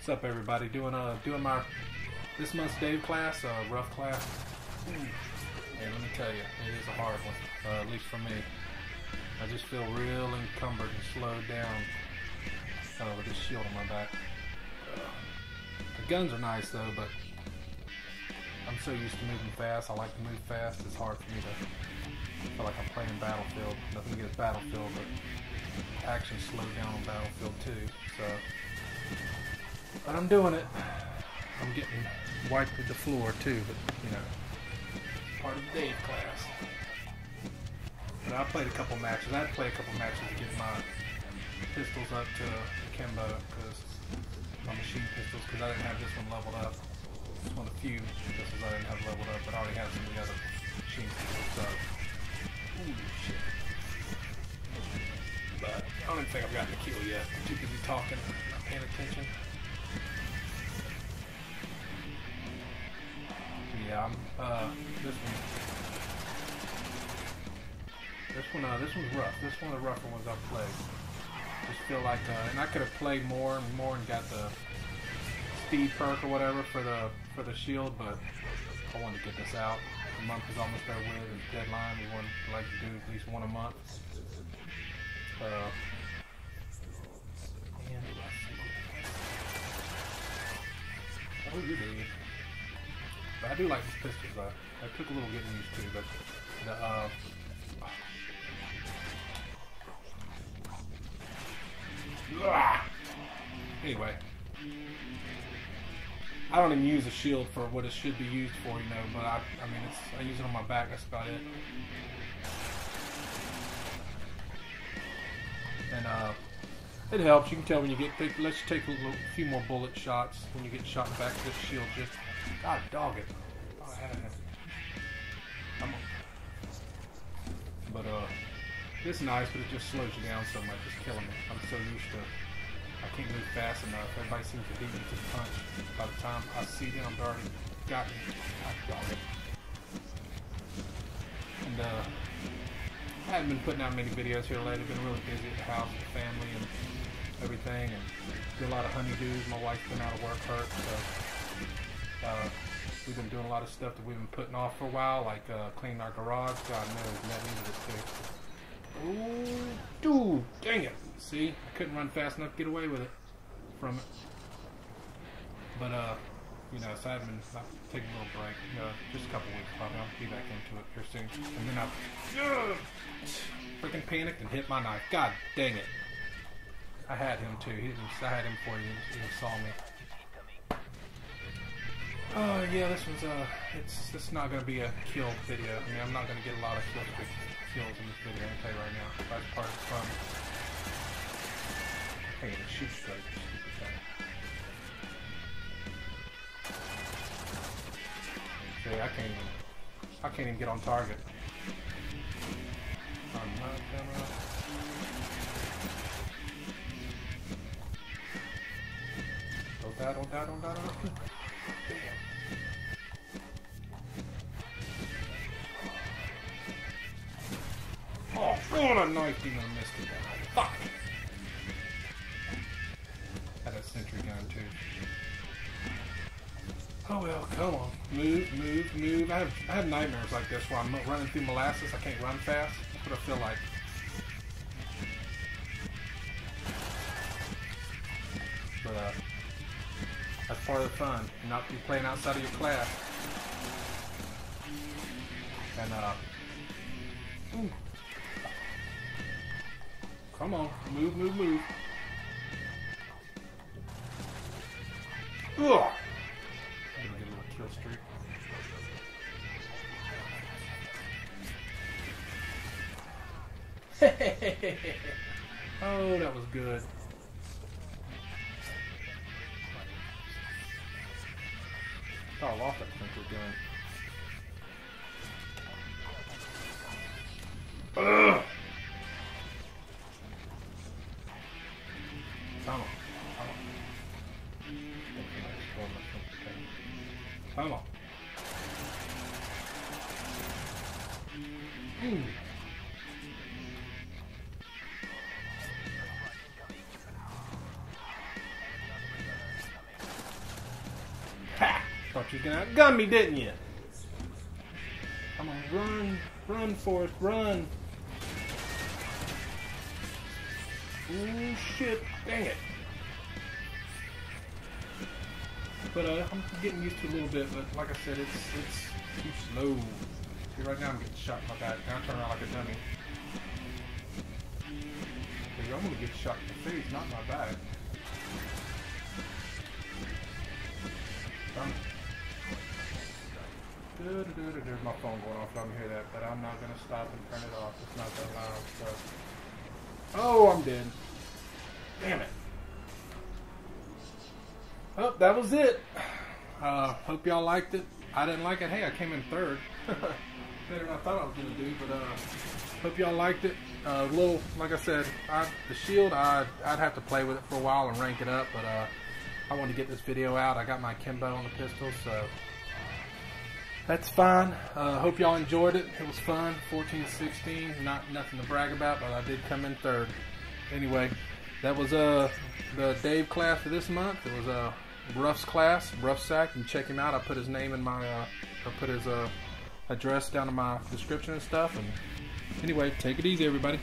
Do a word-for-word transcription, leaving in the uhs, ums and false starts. What's up, everybody? Doing uh doing my this month's Dave class, uh rough class. And let me tell you, it is a hard one, uh, at least for me. I just feel real encumbered and slowed down uh, with this shield on my back. Uh, the guns are nice though, but I'm so used to moving fast. I like to move fast. It's hard for me to feel like I'm playing Battlefield. Nothing against Battlefield, but action slowed down on Battlefield two. So. But I'm doing it. I'm getting wiped with the floor too, but you know, part of the Dave class. But I played a couple matches. I'd play a couple matches to get my pistols up to Kembo, because my machine pistols, because I didn't have this one leveled up. It's one of the few pistols I didn't have leveled up, but I already had some of the other machine pistols. So, ooh, shit. But I don't even think I've gotten a kill yet. I'm too busy talking, not paying attention. Yeah, I'm, uh, this one, this one, uh, this one's rough. This one of the rougher ones I've played. Just feel like, uh, and I could have played more and more and got the speed perk or whatever for the, for the shield, but I wanted to get this out. The month is almost over with, it's deadline. We want to like to do at least one a month. Uh, and oh, you did. But I do like these pistols though. I took a little getting used to, but the uh oh. Anyway. I don't even use a shield for what it should be used for, you know, but I I mean it's I use it on my back, that's about it. And uh it helps. You can tell when you get picked. Let's take a little, few more bullet shots when you get shot in the back. This shield just, God dog it. Oh, I had it. I'm, but uh, it's nice, but it just slows you down so much. It's killing me. I'm so used to. I can't move fast enough. Everybody seems to beat me to the punch. By the time I see them, I've already got me. God dog it. And uh, I haven't been putting out many videos here lately. I've been really busy at the house with family and everything, and do a lot of honeydews. My wife's been out of work hurt, so uh, we've been doing a lot of stuff that we've been putting off for a while, like uh, cleaning our garage. God knows, that needed it too. Ooh, dude, dang it! See, I couldn't run fast enough to get away with it from it. But uh, you know, so I've been I've taking a little break, uh, just a couple weeks probably. I'll be back into it here soon, and then I uh, freaking panicked and hit my knife. God dang it! I had him too. He didn't, I had him for you. He just saw me. Oh yeah, this one's uh, it's it's not gonna be a kill video. I mean, I'm not gonna get a lot of kills, big kills in this video. I'm gonna tell you right now. That's part of the fun. Hey, the shoot straight, you stupid thing. See, I can't even, I can't even get on target. I'm not gonna. Don't die, don't die, don't die, don't die. Damn. Oh, what a knife, you know, missed it. Fuck! Had a sentry gun, too. Oh well, come on. Move, move, move. I have, I have nightmares like this where I'm running through molasses. I can't run fast. That's what I feel like. But, uh... that's part of the fun, not be playing outside of your class. And uh, ooh. Come on, move, move, move. Ugh. I'm gonna get a little kill streak. Hehehehe. Oh, that was good. Oh, I lost that sentry gun. Ugh! Come on, come on. Come on. Ooh. thought you can outgun me, didn't you? I'm gonna run, run, Forrest, run. Oh shit, dang it. But uh, I'm getting used to it a little bit, but like I said, it's it's too slow. See, right now I'm getting shot like that. Now I turn around like a dummy. Dude, I'm gonna get shot in the face, not my back. There's my phone going off, I don't hear that, but I'm not gonna stop and turn it off. It's not that loud, so. Oh, I'm dead. Damn it. Oh, that was it. Uh, hope y'all liked it. I didn't like it. Hey, I came in third. Better than I thought I was gonna do, but uh, hope y'all liked it. Uh, little, like I said, I, the shield, I, I'd have to play with it for a while and rank it up, but uh, I wanted to get this video out. I got my Kembo on the pistol, so that's fine. Uh, hope y'all enjoyed it. It was fun. fourteen sixteen, not nothing to brag about, but I did come in third. Anyway, that was uh the Dave class for this month. It was a uh, Ruff's class, Ruffsack. You check him out. I put his name in my, uh, I put his uh, address down in my description and stuff. And anyway, take it easy, everybody.